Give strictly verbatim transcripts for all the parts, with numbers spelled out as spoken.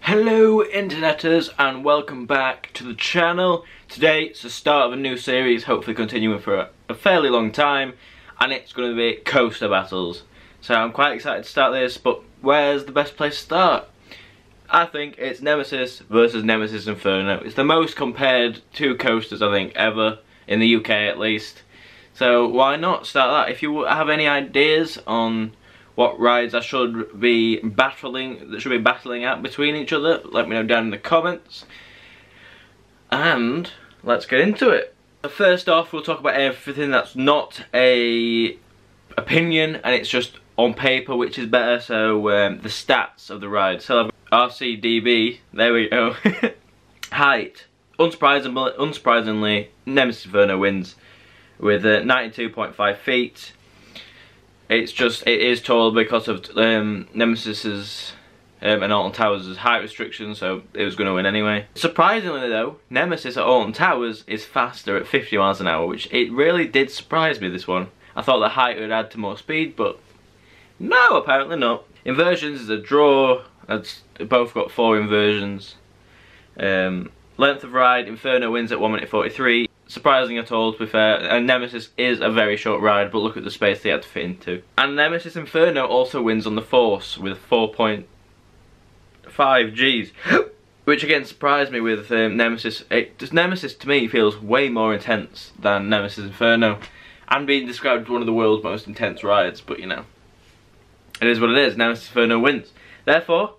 Hello internetters and welcome back to the channel. Today it's the start of a new series, hopefully continuing for a, a fairly long time, and it's going to be coaster battles. So I'm quite excited to start this, but where's the best place to start? I think it's Nemesis versus Nemesis Inferno. It's the most compared two coasters I think ever, in the U K at least. So why not start that? If you have any ideas on what rides I should be battling, that should be battling out between each other, let me know down in the comments. And let's get into it. First off, we'll talk about everything that's not a opinion and it's just on paper, which is better. So um, the stats of the ride. So I've got R C D B. There we go. Height. Unsurprisingly, unsurprisingly, Nemesis Inferno wins with uh, ninety-two point five feet. It's just, it is tall because of um, Nemesis's um, and Alton Towers' height restrictions, so it was going to win anyway. Surprisingly though, Nemesis at Alton Towers is faster at fifty miles an hour, which it really did surprise me, this one. I thought the height would add to more speed, but no, apparently not. Inversions is a draw. That's, both got four inversions. Um... Length of ride, Inferno wins at one minute forty-three. Surprising at all, to be fair, and Nemesis is a very short ride, but look at the space they had to fit into. And Nemesis Inferno also wins on the force with four point five Gs, which again surprised me with um, Nemesis. It, Nemesis to me feels way more intense than Nemesis Inferno, and being described as one of the world's most intense rides, but you know, it is what it is. Nemesis Inferno wins. Therefore,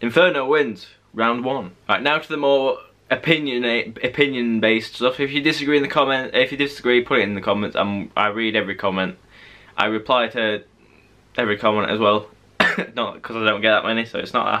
Inferno wins. Round one. Right, now to the more opinionate, opinion-based stuff. If you disagree in the comment, if you disagree, put it in the comments. I'm, I read every comment. I reply to every comment as well. Not because I don't get that many, so it's not that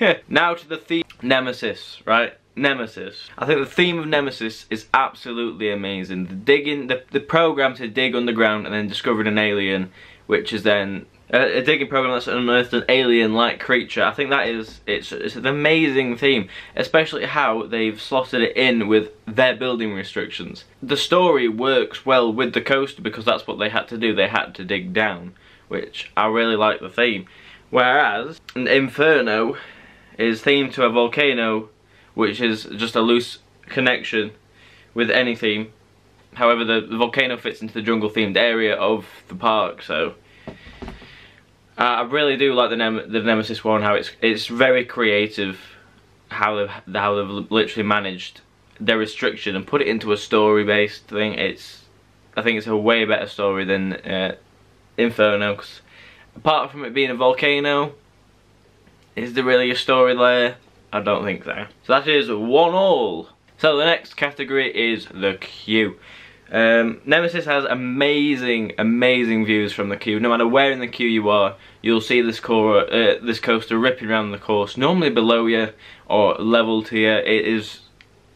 hard. Now to the theme, Nemesis. Right, Nemesis. I think the theme of Nemesis is absolutely amazing. The digging, the the program to dig underground and then discovering an alien, which is then. A digging program that's unearthed an alien-like creature. I think that is, it's, it's an amazing theme, especially how they've slotted it in with their building restrictions. The story works well with the coaster because that's what they had to do. They had to dig down, which I really like the theme. Whereas Inferno is themed to a volcano, which is just a loose connection with any theme. However, the, the volcano fits into the jungle-themed area of the park, so. Uh, I really do like the, Nem the Nemesis one, how it's it's very creative, how they've, how they've literally managed their restriction and put it into a story-based thing. It's, I think it's a way better story than uh, Inferno, 'cause apart from it being a volcano, is there really a story there? I don't think so. So that is one all. So the next category is the queue. Um, Nemesis has amazing, amazing views from the queue. No matter where in the queue you are, you'll see this, core, uh, this coaster ripping around the course, normally below you or level to you. It is,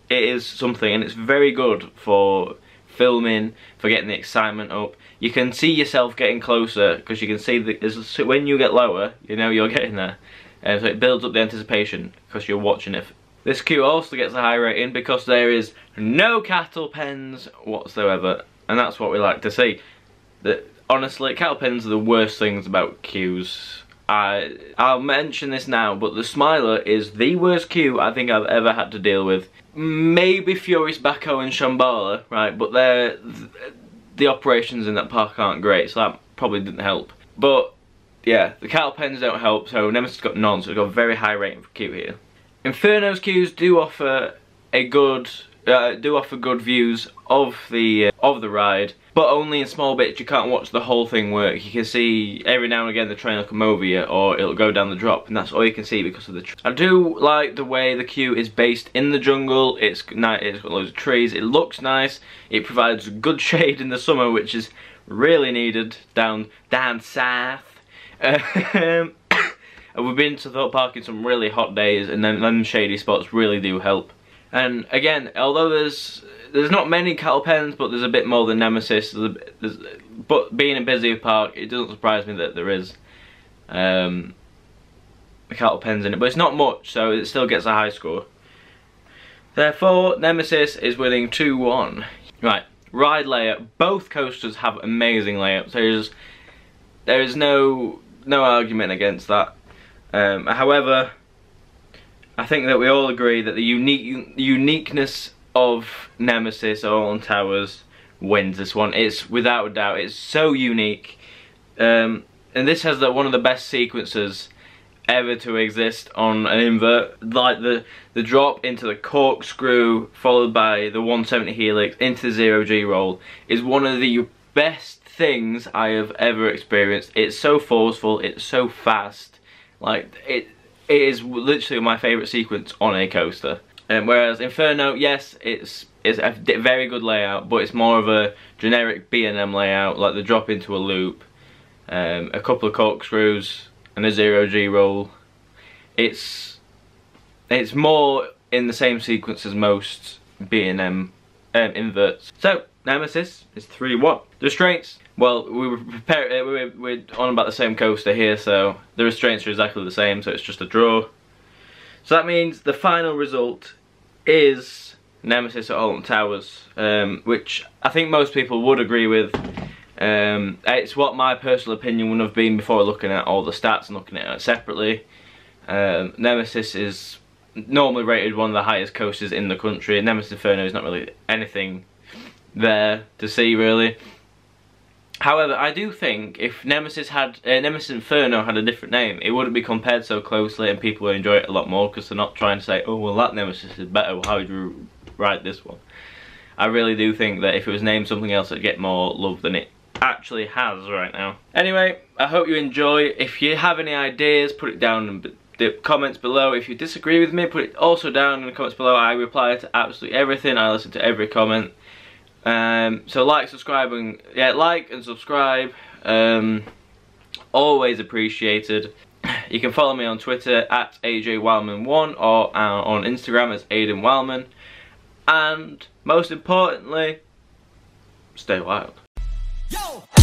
it is something, and it's very good for filming, for getting the excitement up. You can see yourself getting closer because you can see that when you get lower, you know you're getting there, and uh, so it builds up the anticipation because you're watching it. This queue also gets a high rating because there is no cattle pens whatsoever, and that's what we like to see. That, honestly, cattle pens are the worst things about queues. I, I'll mention this now, but the Smiler is the worst queue I think I've ever had to deal with. Maybe Furious Baco and Shambhala, right, but they're, th the operations in that park aren't great, so that probably didn't help. But, yeah, the cattle pens don't help, so Nemesis got none, so we've got a very high rating for queue here. Inferno's queues do offer a good, uh, do offer good views of the uh, of the ride, but only in small bits. You can't watch the whole thing work. You can see every now and again the train will come over you, or it'll go down the drop, and that's all you can see because of the. Tr I do like the way the queue is based in the jungle. It's nice. It's got loads of trees. It looks nice. It provides good shade in the summer, which is really needed down down south. Um, We've been to Thorpe Park in some really hot days, and then, then shady spots really do help. And again, although there's there's not many cattle pens, but there's a bit more than Nemesis. There's a, there's, but being a busy park, it doesn't surprise me that there is um, cattle pens in it. But it's not much, so it still gets a high score. Therefore, Nemesis is winning two one. Right, Ride layout. Both coasters have amazing layouts. There's, there is no no argument against that. Um, however, I think that we all agree that the unique uniqueness of Nemesis or Alton Towers wins this one. It's without a doubt. It's so unique, um, and this has the, one of the best sequences ever to exist on an invert. Like the the drop into the corkscrew followed by the one seventy helix into the zero G roll is one of the best things I have ever experienced. It's so forceful. It's so fast. Like it, it is literally my favorite sequence on a coaster. Um, whereas Inferno, yes, it's it's a very good layout, but it's more of a generic B and M layout. Like the drop into a loop, um, a couple of corkscrews, and a zero G roll. It's it's more in the same sequence as most B and M um, inverts. So Nemesis is three one. The restraints, well, we were prepared, we were, we're on about the same coaster here, so the restraints are exactly the same. So it's just a draw. So that means the final result is Nemesis at Alton Towers, um, which I think most people would agree with. Um, it's what my personal opinion would have been before looking at all the stats and looking at it separately. Um, Nemesis is normally rated one of the highest coasters in the country. Nemesis Inferno is not really anything there to see really. However, I do think if Nemesis had uh, Nemesis Inferno had a different name, it wouldn't be compared so closely, and people would enjoy it a lot more because they're not trying to say, "Oh, well, that Nemesis is better. Well, how would you write this one?" I really do think that if it was named something else, it'd get more love than it actually has right now. Anyway, I hope you enjoy. If you have any ideas, put it down in the comments below. If you disagree with me, put it also down in the comments below. I reply to absolutely everything. I listen to every comment. Um, so like, subscribe, and yeah, like and subscribe. Um, always appreciated. You can follow me on Twitter at A J Wildman one or uh, on Instagram as Aiden Wildman. And most importantly, stay wild. Yo!